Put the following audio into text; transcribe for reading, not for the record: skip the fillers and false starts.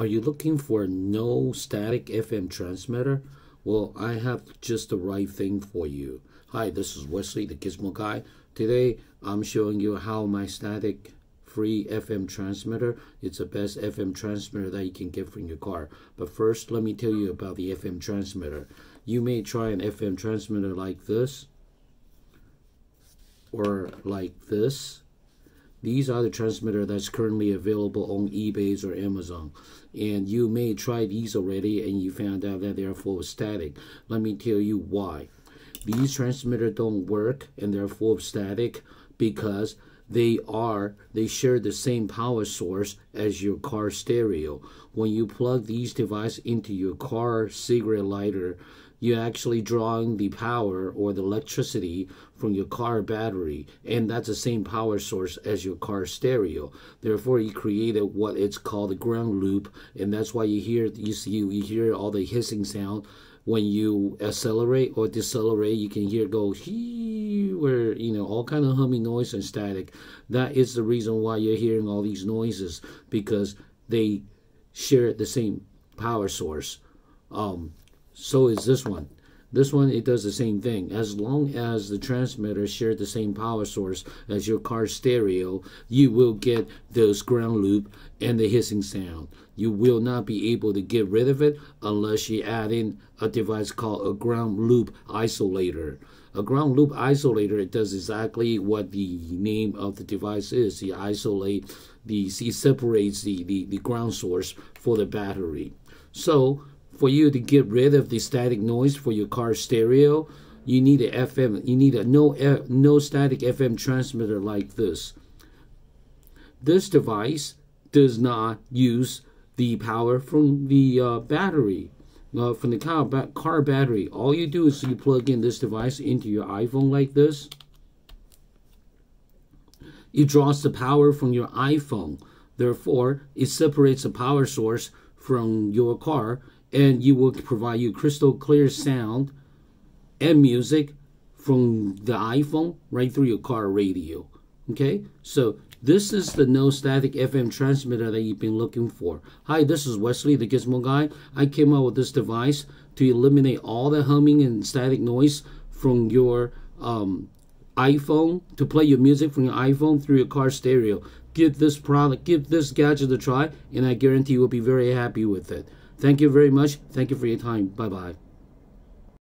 Are you looking for a no static FM transmitter? Well, I have just the right thing for you. Hi, this is Wesley the Gizmo Guy. Today I'm showing you how my static free FM transmitter. It's the best FM transmitter that you can get from your car. But first, let me tell you about the FM transmitter. You may try an FM transmitter like this or like this. These are the transmitter that's currently available on eBay or Amazon. And you may try these already and you found out that they're full of static. Let me tell you why. These transmitters don't work and they're full of static because they share the same power source as your car stereo. When you plug these devices into your car cigarette lighter, you're actually drawing the power or the electricity from your car battery, and that's the same power source as your car stereo. Therefore, you created what it's called a ground loop, and that's why you hear all the hissing sound. When you accelerate or decelerate, you can hear go hee, where all kind of humming noise and static. That is the reason why you're hearing all these noises, because they share the same power source. So is this one. This one, it does the same thing. As long as the transmitter shares the same power source as your car stereo, you will get those ground loop and the hissing sound. You will not be able to get rid of it unless you add in a device called a ground loop isolator. A ground loop isolator, it does exactly what the name of the device is. It separates the ground source for the battery. So for you to get rid of the static noise for your car stereo, you need a FM. You need a no static FM transmitter like this. This device does not use the power from the battery, from the car battery. All you do is you plug in this device into your iPhone like this. It draws the power from your iPhone. Therefore, it separates the power source from your car, and you will provide you crystal clear sound and music from the iPhone right through your car radio. Okay, so this is the no static FM transmitter that you've been looking for. Hi, this is Wesley the Gizmo Guy. I came up with this device to eliminate all the humming and static noise from your iPhone, to play your music from your iPhone through your car stereo. Give this product, give this gadget a try, and I guarantee you will be very happy with it. Thank you very much. Thank you for your time. Bye-bye.